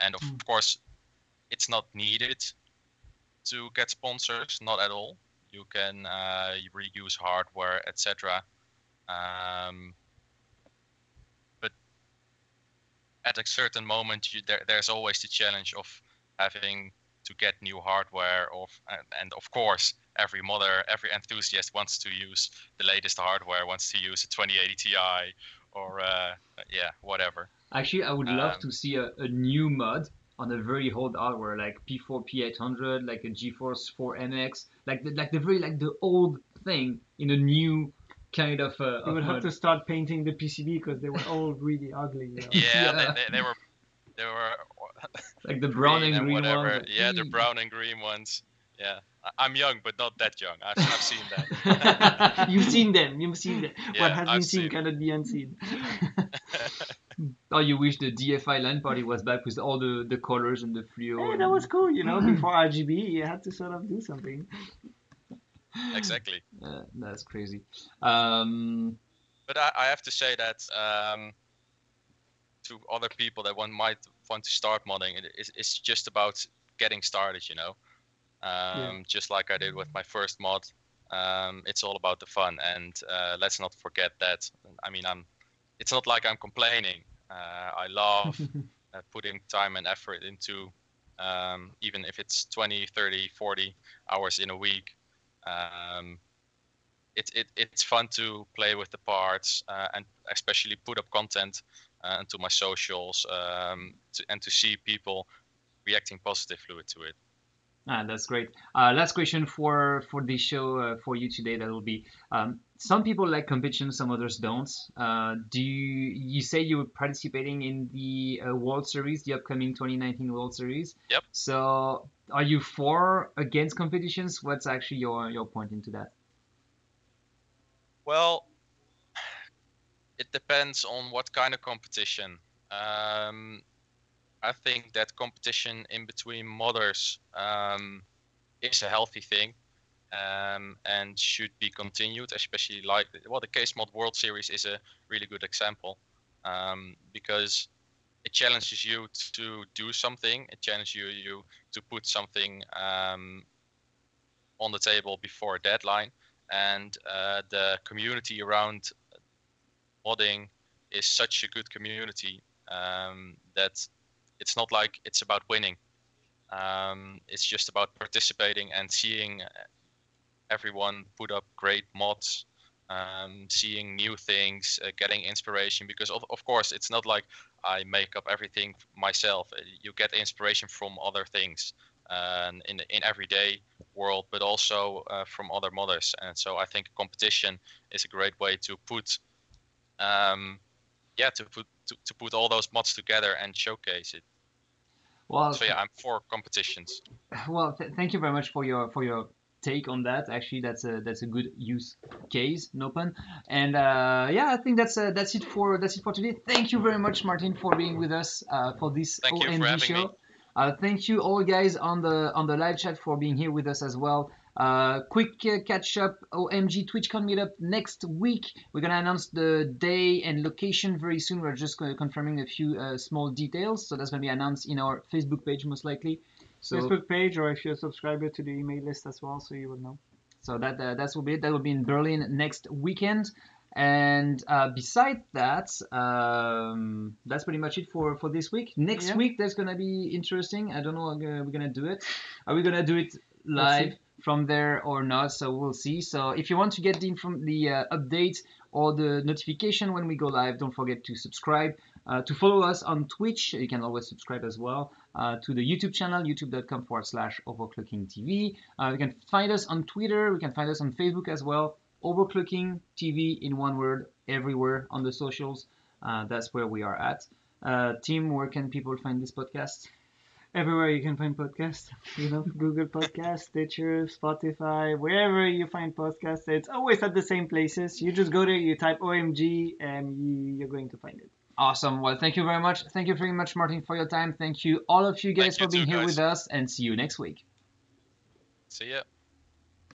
And of course, it's not needed to get sponsors, not at all. You can reuse hardware, etc. At a certain moment, there's always the challenge of having to get new hardware, and of course every modder, every enthusiast wants to use the latest hardware, wants to use a 2080 Ti or yeah, whatever. Actually, I would love to see a new mod on a very old hardware, like P4 P800, like a GeForce 4MX, like the old thing in a new kind of. You would have to start painting the PCB because they were all really ugly. You know? Yeah, yeah. They were like the brown and green ones. Yeah, the brown and green ones. Yeah, I'm young, but not that young. I've seen that. You've seen them. You've seen them. Yeah, what has been seen cannot be unseen. Oh, you wish the DFI LAN party was back with all the colors and the fluo. Yeah, that was cool, you know. Before RGB, you had to sort of do something. Exactly. That's crazy. But I have to say that to other people that might want to start modding, it's just about getting started, you know. Just like I did with my first mod, it's all about the fun, and let's not forget that. I mean, it's not like I'm complaining. I love putting time and effort into, even if it's 20, 30, 40 hours in a week. It's fun to play with the parts and especially put up content into my socials and to see people reacting positively to it. Ah, that's great. Last question for this show for you today, that will be, some people like competition, some others don't. You say you were participating in the World Series, the upcoming 2019 World Series? Yep. So are you for, against competitions? What's actually your point into that? Well, it depends on what kind of competition. I think that competition in between modders is a healthy thing and should be continued, especially like, well, the Case Mod World Series is a really good example because it challenges you to do something. It challenges you to put something on the table before a deadline, and the community around modding is such a good community that it's not like it's about winning. It's just about participating and seeing everyone put up great mods, seeing new things, getting inspiration. Because of course, it's not like I make up everything myself. You get inspiration from other things in everyday world, but also from other modders. And so I think competition is a great way to put, to put all those mods together and showcase it. Well, so yeah, I'm for competitions. Well, thank you very much for your take on that. Actually, that's a good use case, no pun. And yeah, I think that's it for today. Thank you very much, Martin, for being with us for this O.M.G. show. Thank you all guys on the live chat for being here with us as well. Quick catch up. OMG TwitchCon meetup next week. We're gonna announce the day and location very soon. We're just confirming a few small details, so that's gonna be announced in our Facebook page most likely. So Facebook page, or if you're a subscriber to the email list as well, so you will know. So that will be it. That will be in Berlin next weekend. And besides that, that's pretty much it for this week. Next week that's gonna be interesting. I don't know how we're gonna do it. Are we gonna do it live from there or not? So we'll see. So if you want to get the update or the notification when we go live, don't forget to subscribe, to follow us on Twitch. You can always subscribe as well to the YouTube channel, youtube.com/overclockingtv. You can find us on Twitter. We can find us on Facebook as well. Overclocking TV in one word, everywhere on the socials. That's where we are at. Tim, where can people find this podcast? Everywhere you can find podcasts, you know, Google Podcasts, Stitcher, Spotify, wherever you find podcasts, it's always at the same places. You just go there, you type OMG, and you're going to find it. Awesome. Well, thank you very much. Thank you very much, Martin, for your time. Thank you, all of you guys, for being here with us, and see you next week. See ya.